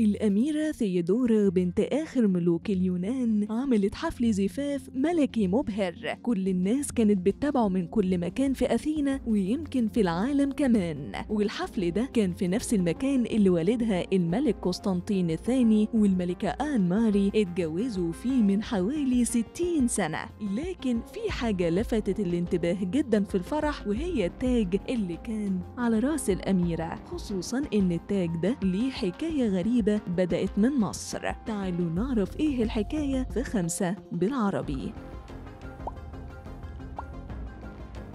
الأميرة ثيودورا بنت آخر ملوك اليونان عملت حفل زفاف ملكي مبهر، كل الناس كانت بتتابعه من كل مكان في أثينا ويمكن في العالم كمان، والحفل ده كان في نفس المكان اللي والدها الملك قسطنطين الثاني والملكة آن ماري اتجوزوا فيه من حوالي 60 سنة. لكن في حاجة لفتت الانتباه جدا في الفرح، وهي التاج اللي كان على رأس الأميرة، خصوصا إن التاج ده ليه حكاية غريبة بدأت من مصر. تعالوا نعرف إيه الحكاية في خمسة بالعربي.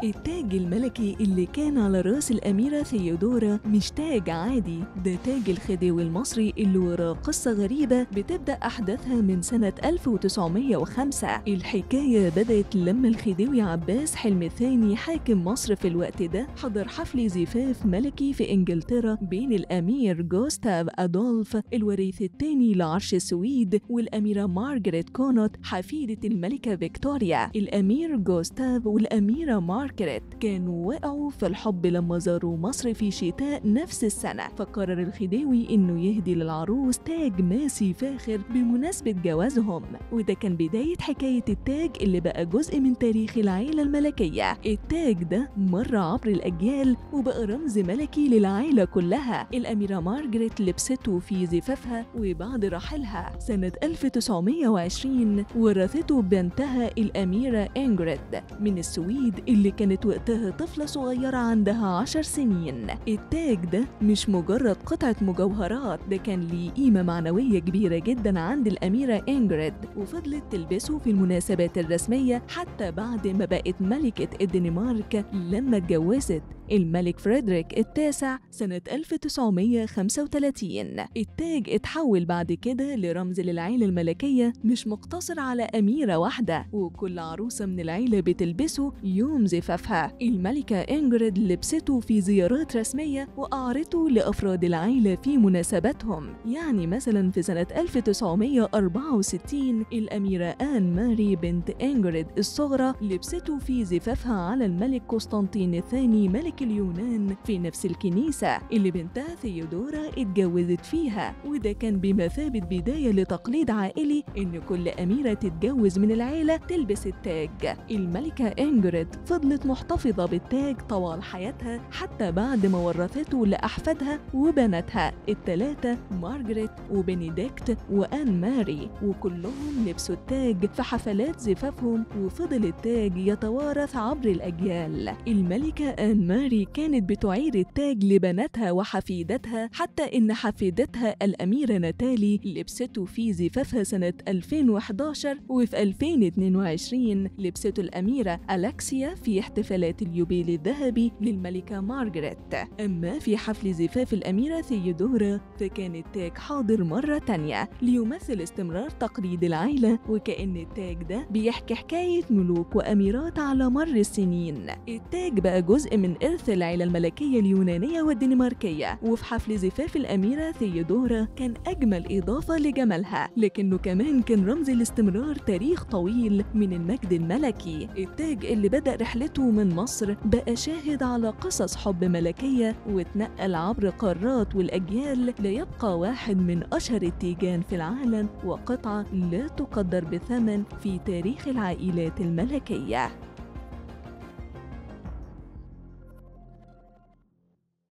التاج الملكي اللي كان على راس الأميرة ثيودورا مش تاج عادي، ده تاج الخديوي المصري اللي وراه قصة غريبة بتبدأ أحداثها من سنة 1905. الحكاية بدأت لما الخديوي عباس حلمي الثاني حاكم مصر في الوقت ده حضر حفل زفاف ملكي في إنجلترا بين الأمير جوستاف أدولف الوريث الثاني لعرش السويد والأميرة مارجريت كونت حفيدة الملكة فيكتوريا. الأمير جوستاف والأميرة مارجريت كانوا وقعوا في الحب لما زاروا مصر في شتاء نفس السنة، فقرر الخديوي انه يهدي للعروس تاج ماسي فاخر بمناسبة جوازهم، وده كان بداية حكاية التاج اللي بقى جزء من تاريخ العيلة الملكية. التاج ده مر عبر الأجيال وبقى رمز ملكي للعيلة كلها. الأميرة مارجريت لبسته في زفافها وبعد رحلها سنة 1920 ورثته بنتها الأميرة إنجريد من السويد اللي كانت وقتها طفلة صغيرة عندها 10 سنين. التاج ده مش مجرد قطعة مجوهرات، ده كان ليه قيمة معنوية كبيرة جدا عند الأميرة إنجريد، وفضلت تلبسه في المناسبات الرسمية حتى بعد ما بقت ملكة الدنمارك لما اتجوزت الملك فريدريك التاسع سنة 1935. التاج اتحول بعد كده لرمز للعيلة الملكية، مش مقتصر على أميرة واحدة، وكل عروسة من العيلة بتلبسه يوم زفافها. الملكة إنجريد لبسته في زيارات رسمية وأعرته لأفراد العيلة في مناسباتهم، يعني مثلا في سنة 1964 الأميرة آن ماري بنت إنجريد الصغرى لبسته في زفافها على الملك قسطنطين الثاني ملك اليونان في نفس الكنيسة اللي بنتها ثيودورا اتجوزت فيها، وده كان بمثابة بداية لتقليد عائلي إن كل أميرة تتجوز من العيلة تلبس التاج. الملكة إنجريد فضلت محتفظة بالتاج طوال حياتها حتى بعد ما ورثته لأحفادها وبناتها الثلاثة مارجريت وبنديكت وآن ماري، وكلهم لبسوا التاج في حفلات زفافهم، وفضل التاج يتوارث عبر الأجيال. الملكة آن ماري كانت بتعير التاج لبناتها وحفيدتها، حتى إن حفيدتها الأميرة ناتالي لبسته في زفافها سنة 2011، وفي 2022 لبسته الأميرة ألكسيا في احتفالات اليوبيل الذهبي للملكة مارجريت. أما في حفل زفاف الأميرة ثيودورا فكان التاج حاضر مرة تانية ليمثل استمرار تقليد العيلة، وكأن التاج ده بيحكي حكاية ملوك وأميرات على مر السنين. التاج بقى جزء من إرث العيلة الملكية اليونانية والدنماركية، وفي حفل زفاف الأميرة ثيودورا كان أجمل إضافة لجمالها، لكنه كمان كان رمز لاستمرار تاريخ طويل من المجد الملكي. التاج اللي بدأ رحلته من مصر بقى شاهد على قصص حب ملكية وتنقل عبر قارات والأجيال ليبقى واحد من أشهر التيجان في العالم وقطعة لا تقدر بثمن في تاريخ العائلات الملكية.